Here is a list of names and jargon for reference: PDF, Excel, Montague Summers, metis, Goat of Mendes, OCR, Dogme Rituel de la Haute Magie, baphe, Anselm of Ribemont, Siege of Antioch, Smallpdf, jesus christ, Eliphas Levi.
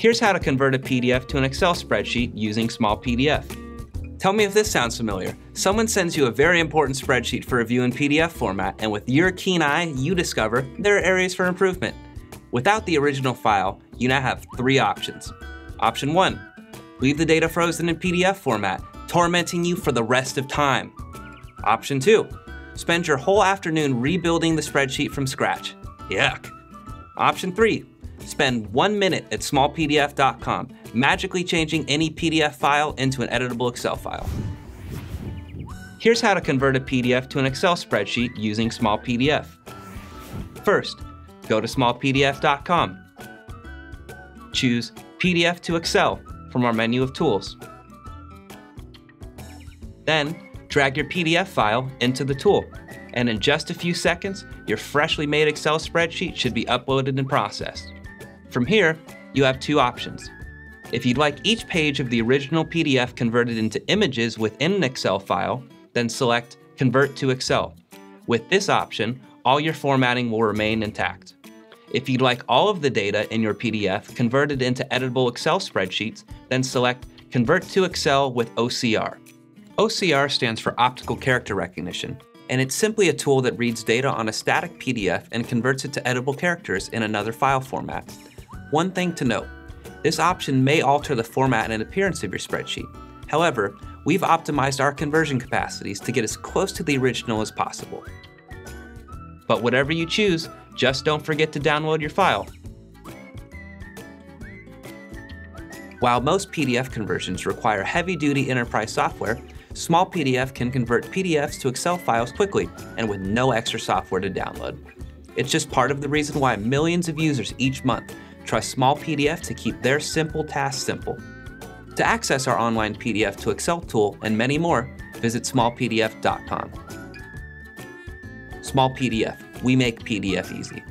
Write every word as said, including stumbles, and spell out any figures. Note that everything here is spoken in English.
Here's how to convert a P D F to an Excel spreadsheet using Smallpdf. Tell me if this sounds familiar. Someone sends you a very important spreadsheet for review in P D F format, and with your keen eye, you discover there are areas for improvement. Without the original file, you now have three options. Option one, leave the data frozen in P D F format, tormenting you for the rest of time. Option two, spend your whole afternoon rebuilding the spreadsheet from scratch. Yuck. Option three, spend one minute at smallpdf dot com, magically changing any P D F file into an editable Excel file. Here's how to convert a P D F to an Excel spreadsheet using Smallpdf. First, go to smallpdf dot com. Choose P D F to Excel from our menu of tools. Then, drag your P D F file into the tool, and in just a few seconds, your freshly made Excel spreadsheet should be uploaded and processed. From here, you have two options. If you'd like each page of the original P D F converted into images within an Excel file, then select Convert to Excel. With this option, all your formatting will remain intact. If you'd like all of the data in your P D F converted into editable Excel spreadsheets, then select Convert to Excel with O C R. O C R stands for Optical Character Recognition, and it's simply a tool that reads data on a static P D F and converts it to editable characters in another file format. One thing to note, this option may alter the format and appearance of your spreadsheet. However, we've optimized our conversion capacities to get as close to the original as possible. But whatever you choose, just don't forget to download your file. While most P D F conversions require heavy-duty enterprise software, Smallpdf can convert P D Fs to Excel files quickly and with no extra software to download. It's just part of the reason why millions of users each month trust Smallpdf to keep their simple tasks simple. To access our online P D F to Excel tool and many more, visit smallpdf dot com. Smallpdf, we make P D F easy.